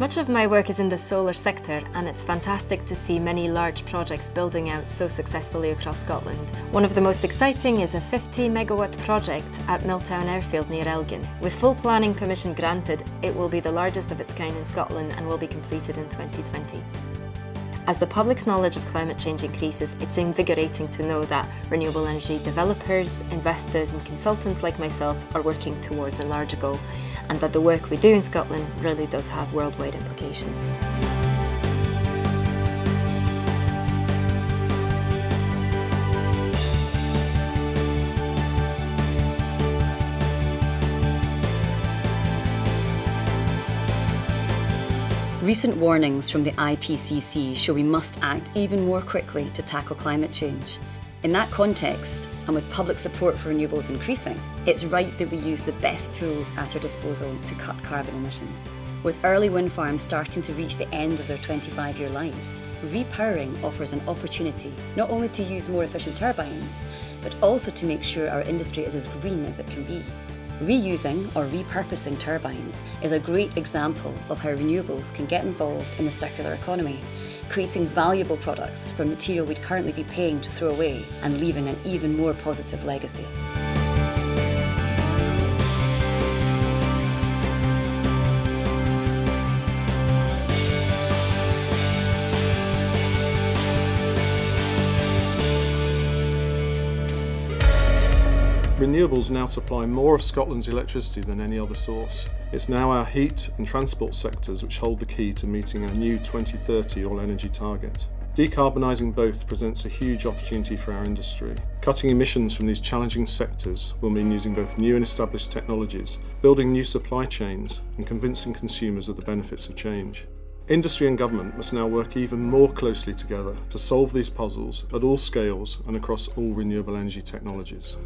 Much of my work is in the solar sector, and it's fantastic to see many large projects building out so successfully across Scotland. One of the most exciting is a 50-megawatt project at Milltown Airfield near Elgin. With full planning permission granted, it will be the largest of its kind in Scotland and will be completed in 2020. As the public's knowledge of climate change increases, it's invigorating to know that renewable energy developers, investors and consultants like myself are working towards a larger goal, and that the work we do in Scotland really does have worldwide implications. Recent warnings from the IPCC show we must act even more quickly to tackle climate change. In that context, and with public support for renewables increasing, it's right that we use the best tools at our disposal to cut carbon emissions. With early wind farms starting to reach the end of their 25-year lives, repowering offers an opportunity not only to use more efficient turbines, but also to make sure our industry is as green as it can be. Reusing or repurposing turbines is a great example of how renewables can get involved in the circular economy, creating valuable products from material we'd currently be paying to throw away and leaving an even more positive legacy. Renewables now supply more of Scotland's electricity than any other source. It's now our heat and transport sectors which hold the key to meeting our new 2030 all-energy target. Decarbonising both presents a huge opportunity for our industry. Cutting emissions from these challenging sectors will mean using both new and established technologies, building new supply chains, and convincing consumers of the benefits of change. Industry and government must now work even more closely together to solve these puzzles at all scales and across all renewable energy technologies.